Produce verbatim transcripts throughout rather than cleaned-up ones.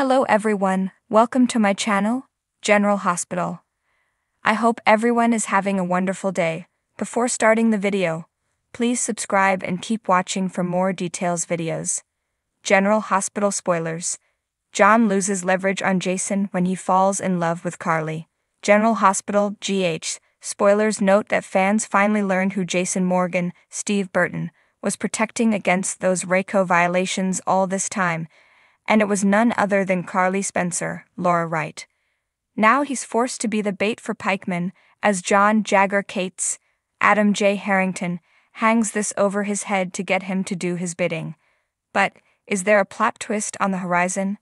Hello everyone, welcome to my channel, General Hospital. I hope everyone is having a wonderful day. Before starting the video, please subscribe and keep watching for more details videos. General Hospital spoilers. John loses leverage on Jason when he falls in love with Carly. General Hospital G H spoilers. Note that fans finally learned who Jason Morgan, Steve Burton, was protecting against those RACO violations all this time, and it was none other than Carly Spencer, Laura Wright. Now he's forced to be the bait for Pikeman, as John Jagger Cates, Adam J. Harrington, hangs this over his head to get him to do his bidding. But, is there a plot twist on the horizon?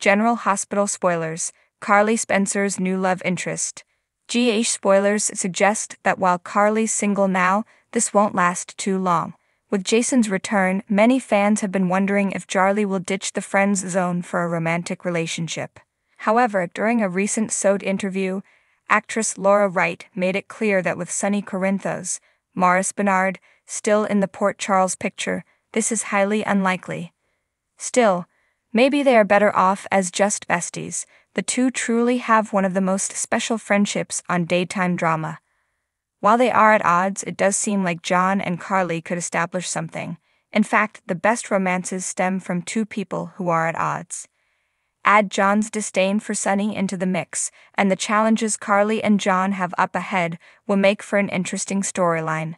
General Hospital spoilers, Carly Spencer's new love interest. G H spoilers suggest that while Carly's single now, this won't last too long. With Jason's return, many fans have been wondering if Carly will ditch the friends zone for a romantic relationship. However, during a recent SoTed interview, actress Laura Wright made it clear that with Sonny Corinthos, Maurice Bernard, still in the Port Charles picture, this is highly unlikely. Still, maybe they are better off as just besties. The two truly have one of the most special friendships on daytime drama. While they are at odds, it does seem like John and Carly could establish something. In fact, the best romances stem from two people who are at odds. Add John's disdain for Sonny into the mix, and the challenges Carly and John have up ahead will make for an interesting storyline.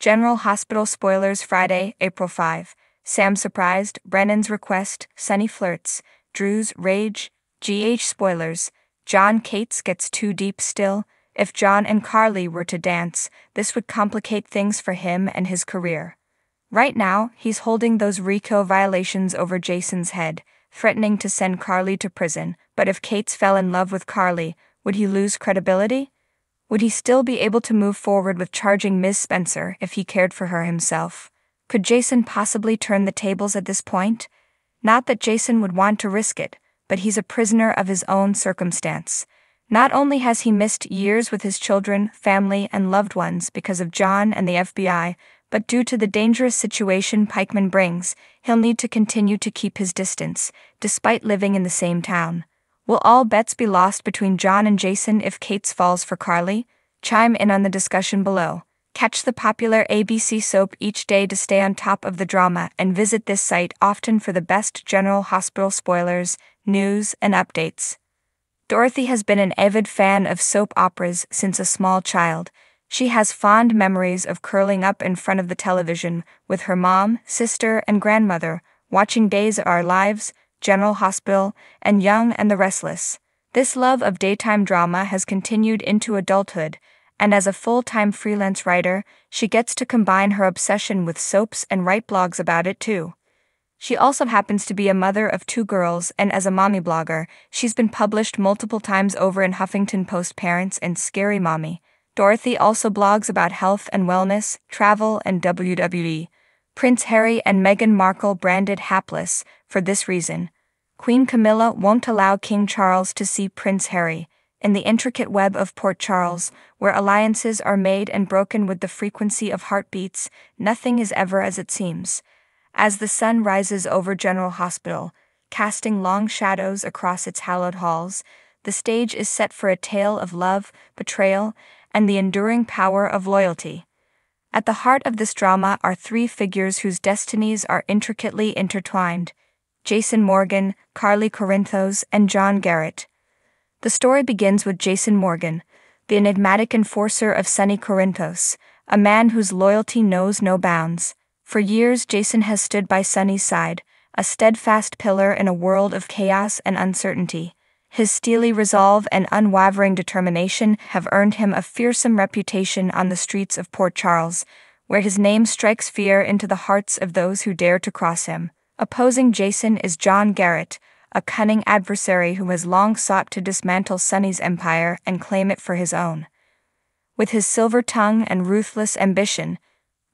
General Hospital spoilers. Friday, April fifth. Sam surprised, Brennan's request, Sonny flirts, Drew's rage. G H spoilers, John Cates gets too deep still. If John and Carly were to dance, this would complicate things for him and his career. Right now, he's holding those RICO violations over Jason's head, threatening to send Carly to prison. But if Cates fell in love with Carly, would he lose credibility? Would he still be able to move forward with charging Miz Spencer if he cared for her himself? Could Jason possibly turn the tables at this point? Not that Jason would want to risk it, but he's a prisoner of his own circumstance. Not only has he missed years with his children, family, and loved ones because of John and the F B I, but due to the dangerous situation Pikeman brings, he'll need to continue to keep his distance, despite living in the same town. Will all bets be lost between John and Jason if Cates falls for Carly? Chime in on the discussion below. Catch the popular A B C soap each day to stay on top of the drama, and visit this site often for the best General Hospital spoilers, news, and updates. Dorothy has been an avid fan of soap operas since a small child. She has fond memories of curling up in front of the television with her mom, sister, and grandmother, watching Days of Our Lives, General Hospital, and Young and the Restless. This love of daytime drama has continued into adulthood, and as a full-time freelance writer, she gets to combine her obsession with soaps and write blogs about it too. She also happens to be a mother of two girls, and as a mommy blogger, she's been published multiple times over in Huffington Post Parents and Scary Mommy. Dorothy also blogs about health and wellness, travel, and W W E. Prince Harry and Meghan Markle branded hapless for this reason. Queen Camilla won't allow King Charles to see Prince Harry. In the intricate web of Port Charles, where alliances are made and broken with the frequency of heartbeats, nothing is ever as it seems. As the sun rises over General Hospital, casting long shadows across its hallowed halls, the stage is set for a tale of love, betrayal, and the enduring power of loyalty. At the heart of this drama are three figures whose destinies are intricately intertwined: Jason Morgan, Carly Corinthos, and John Garrett. The story begins with Jason Morgan, the enigmatic enforcer of Sonny Corinthos, a man whose loyalty knows no bounds. For years, Jason has stood by Sonny's side, a steadfast pillar in a world of chaos and uncertainty. His steely resolve and unwavering determination have earned him a fearsome reputation on the streets of Port Charles, where his name strikes fear into the hearts of those who dare to cross him. Opposing Jason is John Garrett, a cunning adversary who has long sought to dismantle Sonny's empire and claim it for his own. With his silver tongue and ruthless ambition,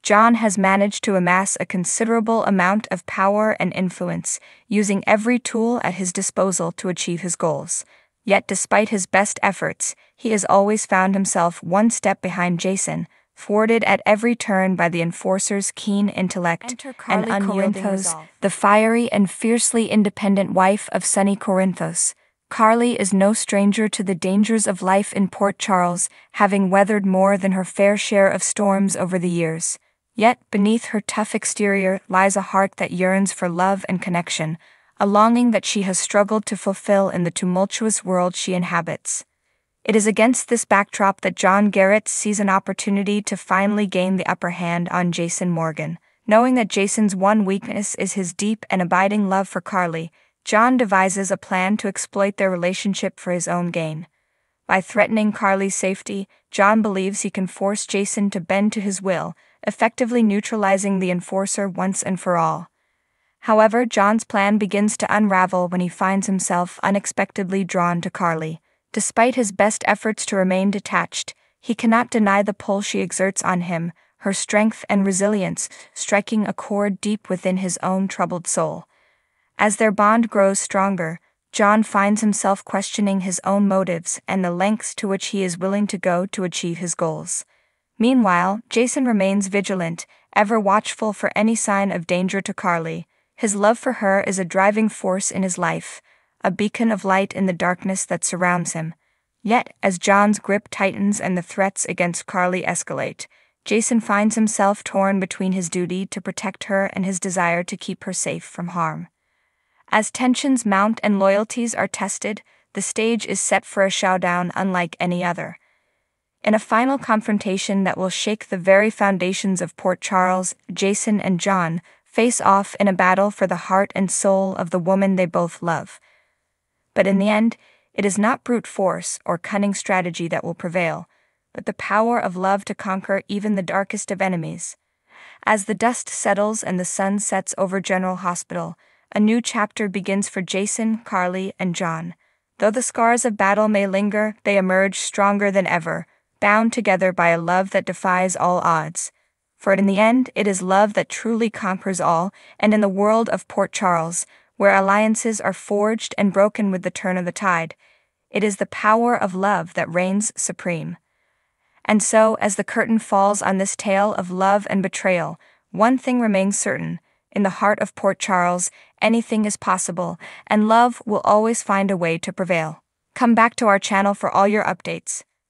John has managed to amass a considerable amount of power and influence, using every tool at his disposal to achieve his goals. Yet despite his best efforts, he has always found himself one step behind Jason, thwarted at every turn by the enforcer's keen intellect and Corinthos, the fiery and fiercely independent wife of Sonny Corinthos. Carly is no stranger to the dangers of life in Port Charles, having weathered more than her fair share of storms over the years. Yet, beneath her tough exterior lies a heart that yearns for love and connection, a longing that she has struggled to fulfill in the tumultuous world she inhabits. It is against this backdrop that John Garrett sees an opportunity to finally gain the upper hand on Jason Morgan. Knowing that Jason's one weakness is his deep and abiding love for Carly, John devises a plan to exploit their relationship for his own gain. By threatening Carly's safety, John believes he can force Jason to bend to his will, effectively neutralizing the enforcer once and for all. However, John's plan begins to unravel when he finds himself unexpectedly drawn to Carly. Despite his best efforts to remain detached, he cannot deny the pull she exerts on him, her strength and resilience striking a chord deep within his own troubled soul. As their bond grows stronger, John finds himself questioning his own motives and the lengths to which he is willing to go to achieve his goals. Meanwhile, Jason remains vigilant, ever watchful for any sign of danger to Carly. His love for her is a driving force in his life, a beacon of light in the darkness that surrounds him. Yet, as John's grip tightens and the threats against Carly escalate, Jason finds himself torn between his duty to protect her and his desire to keep her safe from harm. As tensions mount and loyalties are tested, the stage is set for a showdown unlike any other. In a final confrontation that will shake the very foundations of Port Charles, Jason and John face off in a battle for the heart and soul of the woman they both love. But in the end, it is not brute force or cunning strategy that will prevail, but the power of love to conquer even the darkest of enemies. As the dust settles and the sun sets over General Hospital, a new chapter begins for Jason, Carly, and John. Though the scars of battle may linger, they emerge stronger than ever, bound together by a love that defies all odds. For in the end, it is love that truly conquers all, and in the world of Port Charles, where alliances are forged and broken with the turn of the tide, it is the power of love that reigns supreme. And so, as the curtain falls on this tale of love and betrayal, one thing remains certain: in the heart of Port Charles, anything is possible, and love will always find a way to prevail. Come back to our channel for all your updates.